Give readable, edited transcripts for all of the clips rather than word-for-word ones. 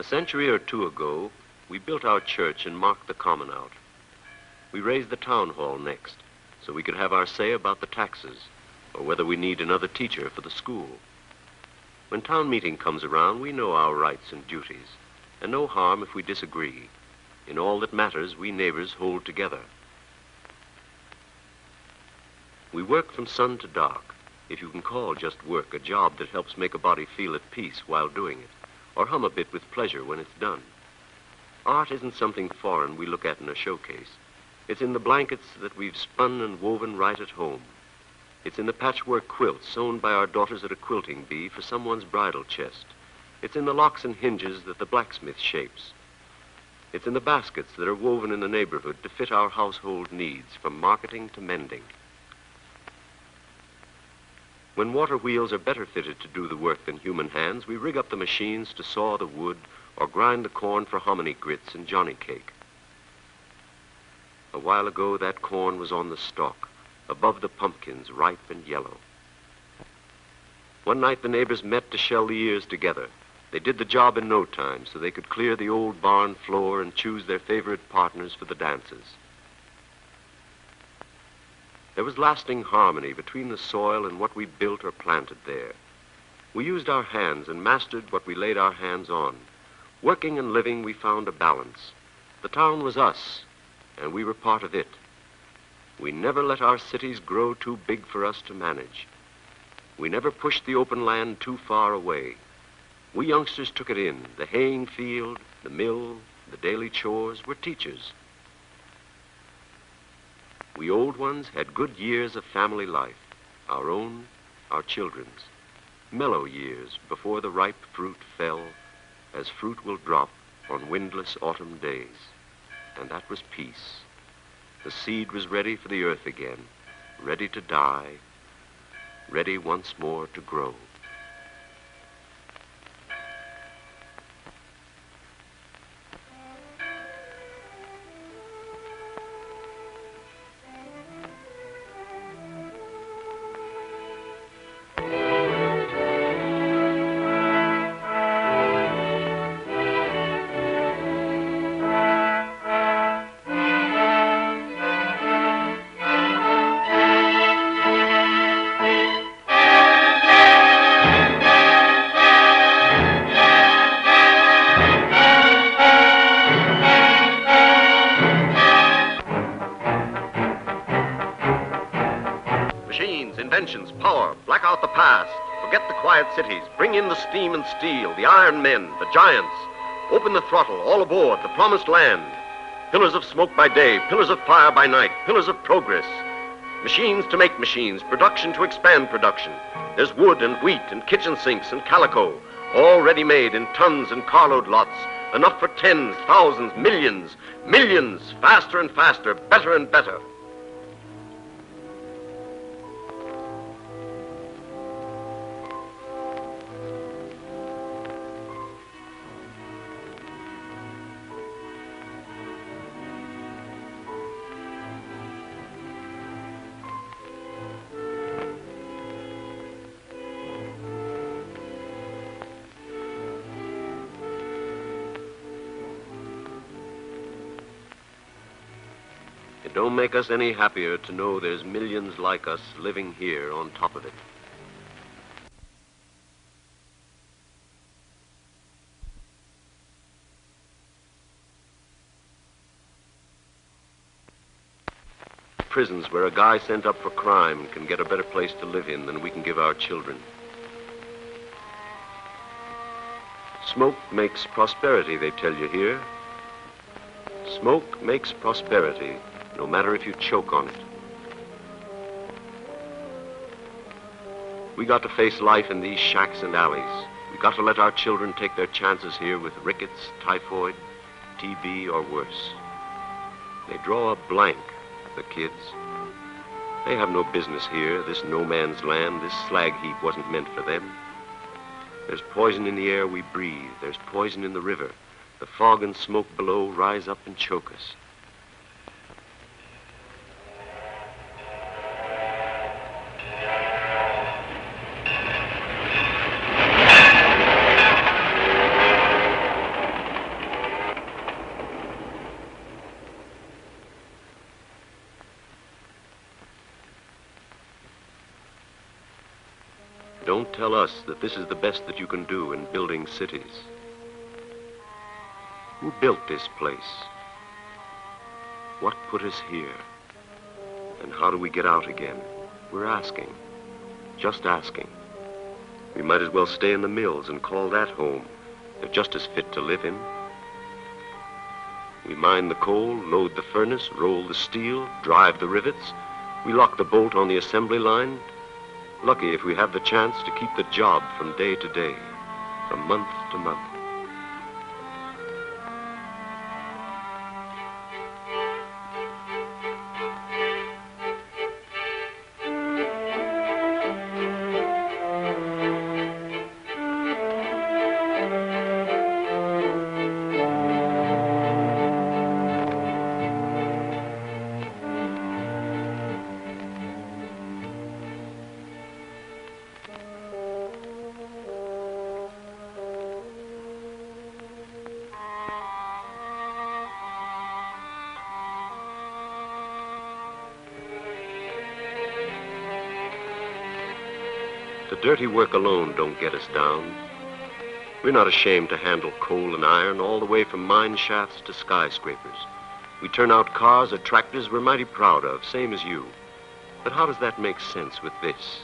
A century or two ago, we built our church and marked the common out. We raised the town hall next, so we could have our say about the taxes, or whether we need another teacher for the school. When town meeting comes around, we know our rights and duties, and no harm if we disagree. In all that matters, we neighbors hold together. We work from sun to dark, if you can call just work a job that helps make a body feel at peace while doing it, or hum a bit with pleasure when it's done. Art isn't something foreign we look at in a showcase. It's in the blankets that we've spun and woven right at home. It's in the patchwork quilts sewn by our daughters at a quilting bee for someone's bridal chest. It's in the locks and hinges that the blacksmith shapes. It's in the baskets that are woven in the neighborhood to fit our household needs, from marketing to mending. When water wheels are better fitted to do the work than human hands, we rig up the machines to saw the wood or grind the corn for hominy grits and johnny cake. A while ago, that corn was on the stalk, above the pumpkins, ripe and yellow. One night, the neighbors met to shell the ears together. They did the job in no time, so they could clear the old barn floor and choose their favorite partners for the dances. There was lasting harmony between the soil and what we built or planted there. We used our hands and mastered what we laid our hands on. Working and living, we found a balance. The town was us, and we were part of it. We never let our cities grow too big for us to manage. We never pushed the open land too far away. We youngsters took it in. The haying field, the mill, the daily chores were teachers. We old ones had good years of family life, our own, our children's. Mellow years before the ripe fruit fell, as fruit will drop on windless autumn days. And that was peace. The seed was ready for the earth again, ready to die, ready once more to grow. Inventions, power, black out the past, forget the quiet cities, bring in the steam and steel, the iron men, the giants. Open the throttle, all aboard, the promised land. Pillars of smoke by day, pillars of fire by night, pillars of progress. Machines to make machines, production to expand production. There's wood and wheat and kitchen sinks and calico, all ready-made in tons and carload lots, enough for tens, thousands, millions, millions, faster and faster, better and better. It don't make us any happier to know there's millions like us living here on top of it. Prisons where a guy sent up for crime can get a better place to live in than we can give our children. Smoke makes prosperity, they tell you here. Smoke makes prosperity, no matter if you choke on it. We got to face life in these shacks and alleys. We got to let our children take their chances here with rickets, typhoid, TB, or worse. They draw a blank, the kids. They have no business here, this no man's land, this slag heap wasn't meant for them. There's poison in the air we breathe, there's poison in the river. The fog and smoke below rise up and choke us. Don't tell us that this is the best that you can do in building cities. Who built this place? What put us here? And how do we get out again? We're asking, just asking. We might as well stay in the mills and call that home. They're just as fit to live in. We mine the coal, load the furnace, roll the steel, drive the rivets. We lock the bolt on the assembly line. Lucky if we have the chance to keep the job from day to day, from month to month. dirty work alone don't get us down. We're not ashamed to handle coal and iron all the way from mine shafts to skyscrapers. We turn out cars or tractors we're mighty proud of, same as you. But how does that make sense with this?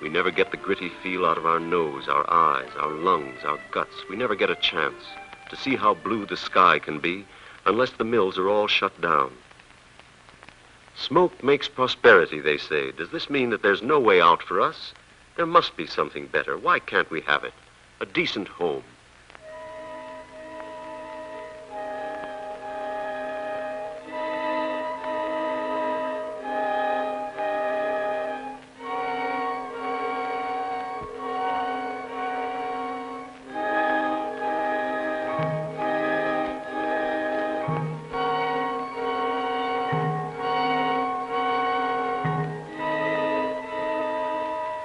We never get the gritty feel out of our nose, our eyes, our lungs, our guts. We never get a chance to see how blue the sky can be unless the mills are all shut down. Smoke makes prosperity, they say. Does this mean that there's no way out for us? There must be something better. Why can't we have it? A decent home.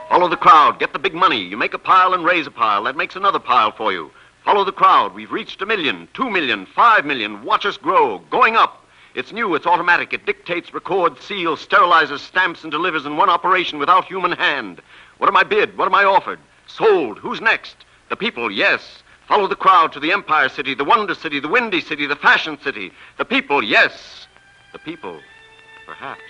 Follow the crowd, get the big money. You make a pile and raise a pile. That makes another pile for you. Follow the crowd. We've reached 1 million, 2 million, 5 million. Watch us grow, going up. It's new, it's automatic. It dictates, records, seals, sterilizes, stamps, and delivers in one operation without human hand. What am I bid? What am I offered? Sold. Who's next? The people, yes. Follow the crowd to the Empire City, the Wonder City, the Windy City, the Fashion City. The people, yes. The people, perhaps.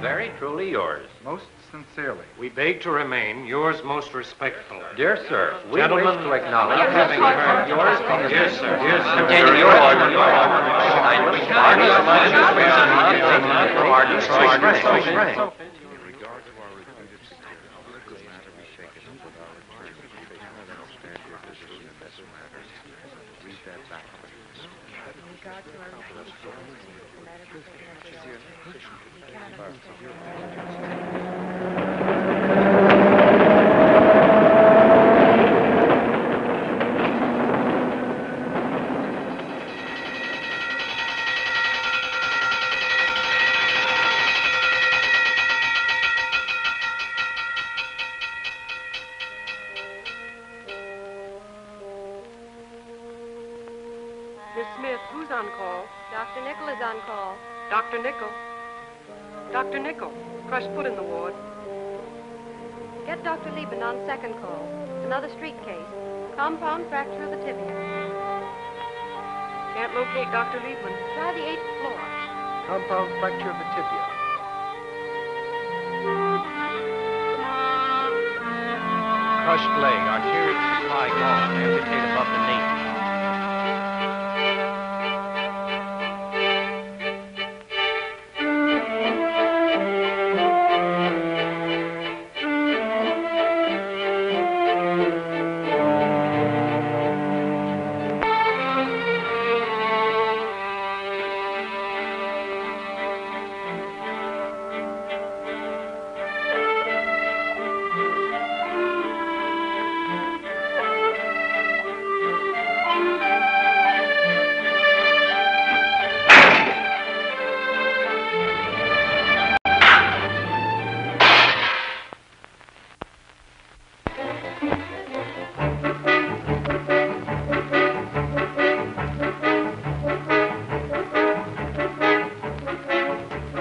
Very truly yours. Most sincerely. We beg to remain yours most respectfully. Dear sir, we gentlemen wish to acknowledge having heard yours from the dear sir. Miss Smith, who's on call? Dr. Nickel is on call. Dr. Nickel? Dr. Nickel, crushed foot in the ward. Get Dr. Lieben on second call. Another street case. Compound fracture of the tibia. Can't locate Dr. Lieben. Try the 8th floor. Compound fracture of the tibia. Crushed leg, arterial supply gone, amputate above the knee.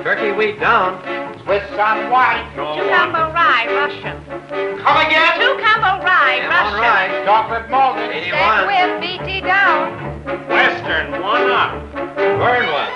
Turkey wheat down. With some white. Cucumber rye, Russian. Come again? Cucumber rye, Russian. Rye. Chocolate malted. 81. With BT down. Western, one up. Burn one.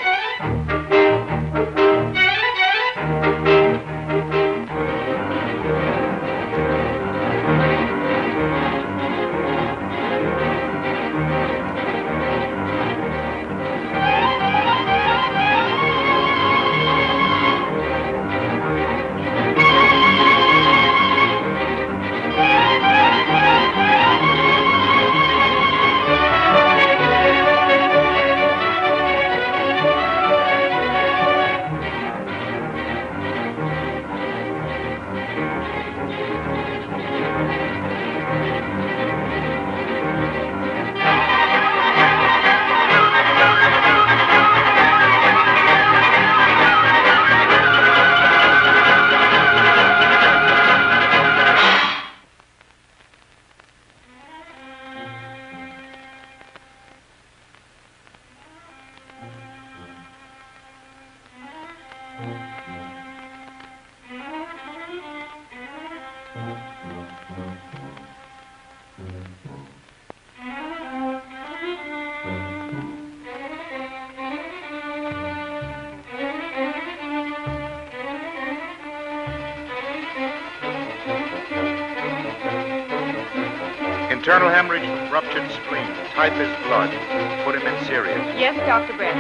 Internal hemorrhage, ruptured spleen, typhus blood. Put him in serious. Yes, Dr. Brett.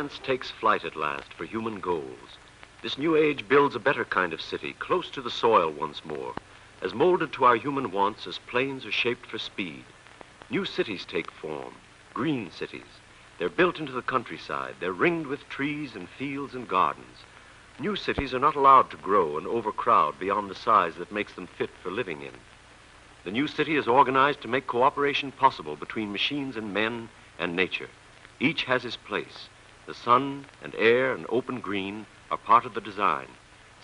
Science takes flight at last for human goals. This new age builds a better kind of city, close to the soil once more, as molded to our human wants as planes are shaped for speed. New cities take form, green cities. They're built into the countryside. They're ringed with trees and fields and gardens. New cities are not allowed to grow and overcrowd beyond the size that makes them fit for living in. The new city is organized to make cooperation possible between machines and men and nature. Each has his place. The sun and air and open green are part of the design.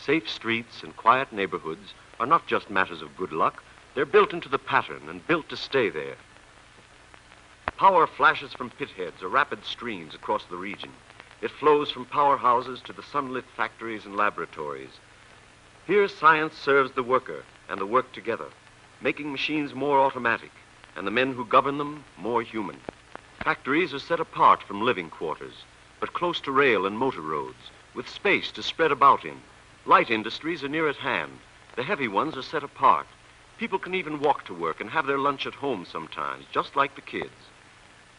Safe streets and quiet neighborhoods are not just matters of good luck. They're built into the pattern and built to stay there. Power flashes from pitheads or rapid streams across the region. It flows from powerhouses to the sunlit factories and laboratories. Here, science serves the worker and the work together, making machines more automatic and the men who govern them more human. Factories are set apart from living quarters, but close to rail and motor roads, with space to spread about in. Light industries are near at hand. The heavy ones are set apart. People can even walk to work and have their lunch at home sometimes, just like the kids.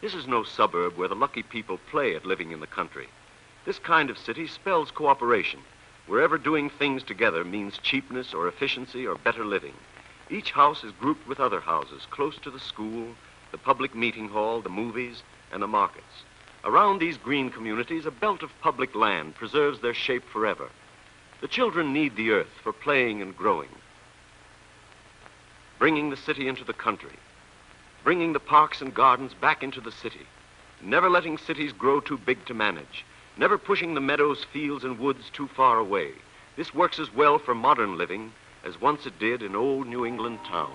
This is no suburb where the lucky people play at living in the country. This kind of city spells cooperation, wherever doing things together means cheapness or efficiency or better living. Each house is grouped with other houses close to the school, the public meeting hall, the movies, and the markets. Around these green communities, a belt of public land preserves their shape forever. The children need the earth for playing and growing. Bringing the city into the country. Bringing the parks and gardens back into the city, never letting cities grow too big to manage, never pushing the meadows, fields, and woods too far away. This works as well for modern living as once it did in old New England towns.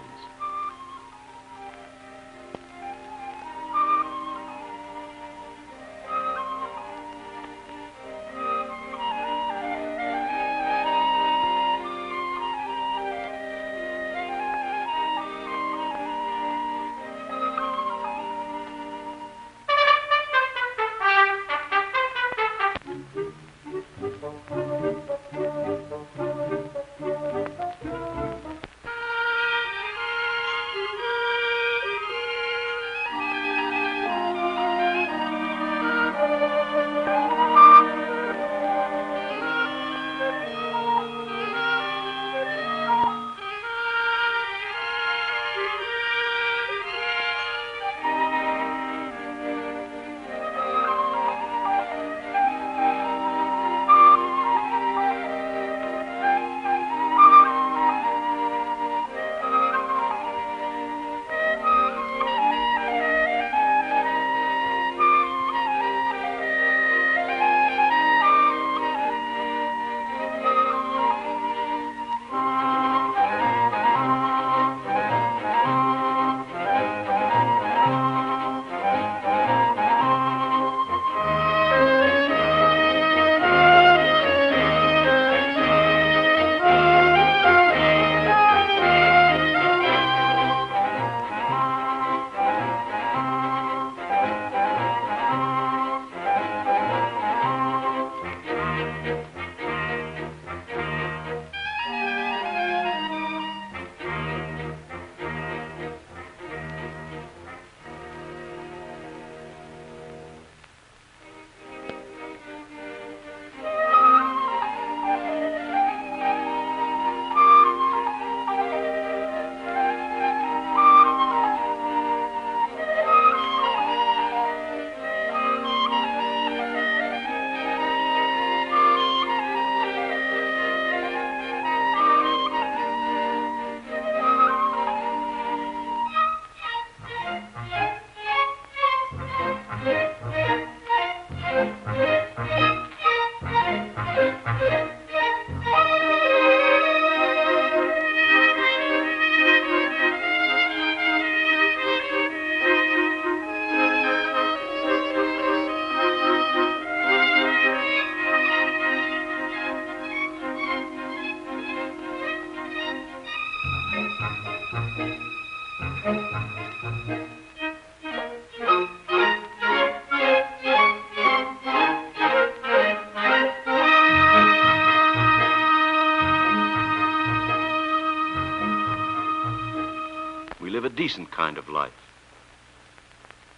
Decent kind of life.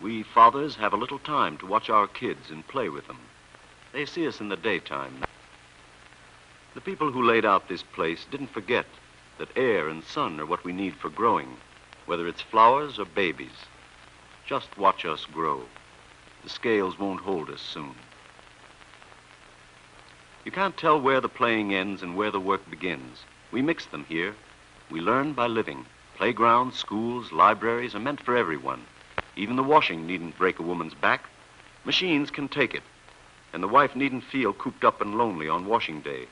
We fathers have a little time to watch our kids and play with them. They see us in the daytime. The people who laid out this place didn't forget that air and sun are what we need for growing, whether it's flowers or babies. Just watch us grow. The scales won't hold us soon. You can't tell where the playing ends and where the work begins. We mix them here. We learn by living. Playgrounds, schools, libraries are meant for everyone. Even the washing needn't break a woman's back. Machines can take it. And the wife needn't feel cooped up and lonely on washing day.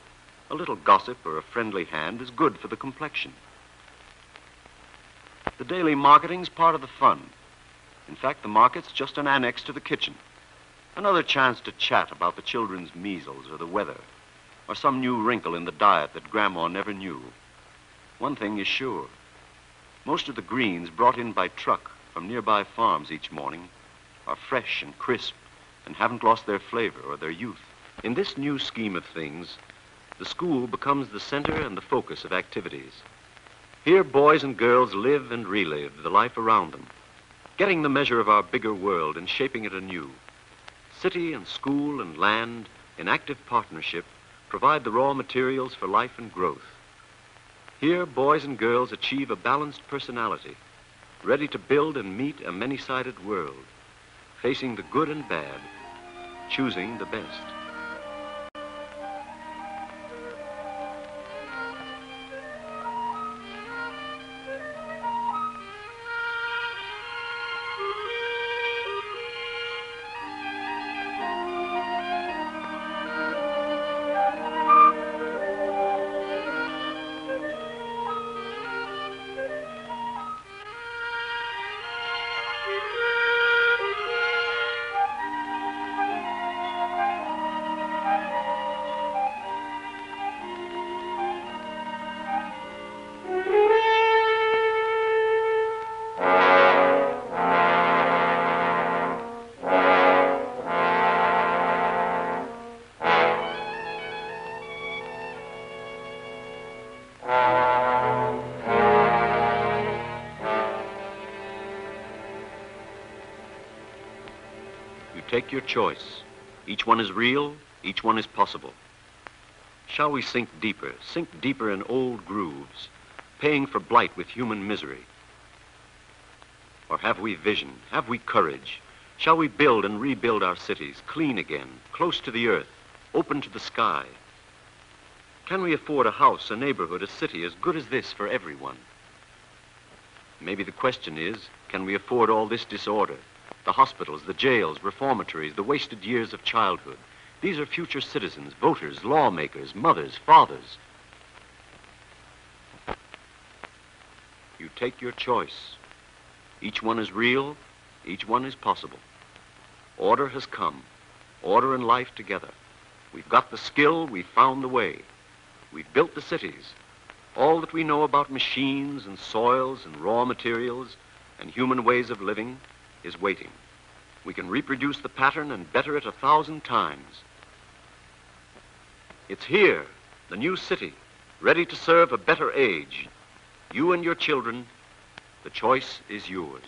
A little gossip or a friendly hand is good for the complexion. The daily marketing's part of the fun. In fact, the market's just an annex to the kitchen. Another chance to chat about the children's measles or the weather, or some new wrinkle in the diet that Grandma never knew. One thing is sure. Most of the greens brought in by truck from nearby farms each morning are fresh and crisp and haven't lost their flavor or their youth. In this new scheme of things, the school becomes the center and the focus of activities. Here, boys and girls live and relive the life around them, getting the measure of our bigger world and shaping it anew. City and school and land, in active partnership, provide the raw materials for life and growth. Here, boys and girls achieve a balanced personality, ready to build and meet a many-sided world, facing the good and bad, choosing the best. Take your choice. Each one is real, each one is possible. Shall we sink deeper in old grooves, paying for blight with human misery? Or have we vision? Have we courage? Shall we build and rebuild our cities, clean again, close to the earth, open to the sky? Can we afford a house, a neighborhood, a city as good as this for everyone? Maybe the question is, can we afford all this disorder? The hospitals, the jails, reformatories, the wasted years of childhood. These are future citizens, voters, lawmakers, mothers, fathers. You take your choice. Each one is real, each one is possible. Order has come. Order and life together. We've got the skill, we've found the way. We've built the cities. All that we know about machines and soils and raw materials and human ways of living is waiting. We can reproduce the pattern and better it 1,000 times. It's here, the new city, ready to serve a better age. You and your children, the choice is yours.